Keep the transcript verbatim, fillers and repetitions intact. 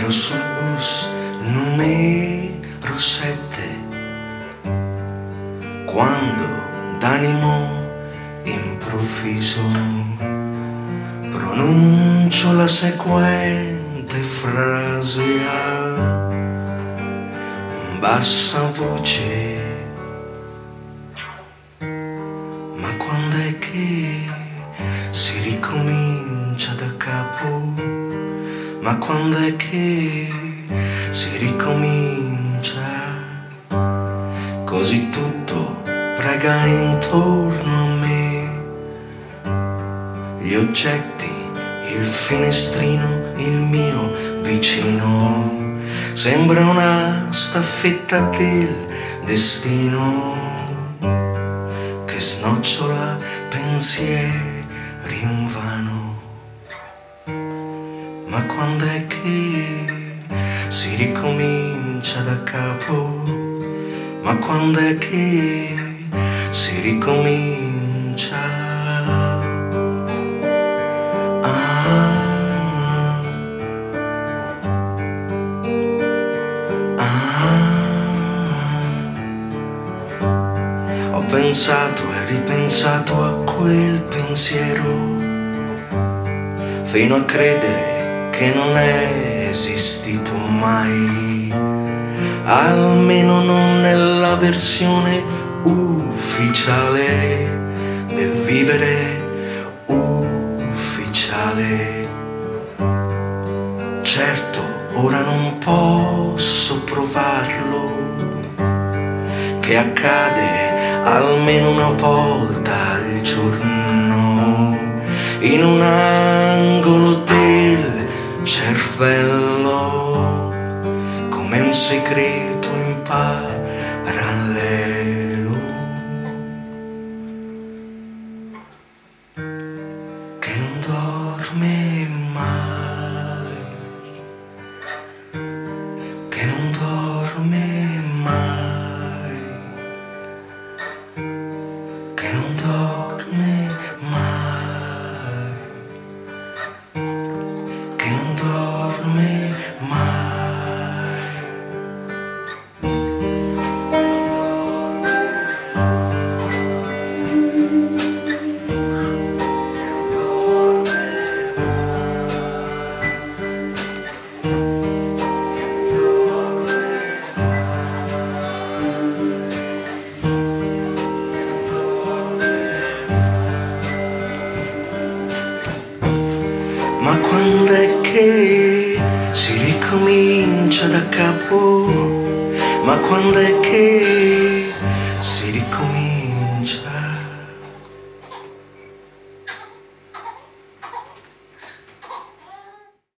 ero sul bus numero sette quando d'animo improvviso pronuncio la seguente frase a bassa voce: ma quando è che si ricomincia da capo? Ma quando è che si ricomincia? Così tutto prega intorno a me, gli oggetti, il finestrino, il mio vicino. Sembra una staffetta del destino che snocciola pensieri in vano. Ma quando è che si ricomincia da capo? Ma quando è che si ricomincia? Ah, ah. Ho pensato e ripensato a quel pensiero fino a credere che non è esistito mai, almeno non nella versione ufficiale del vivere ufficiale. Certo, ora non posso provarlo, che accade almeno una volta al giorno, in un angolo del cervello, come un segreto in parallelo che non dorme mai, che non dorme mai, che non dorme mai, che non dorme mai. Ma quando è che si ricomincia da capo? Ma quando è che si ricomincia?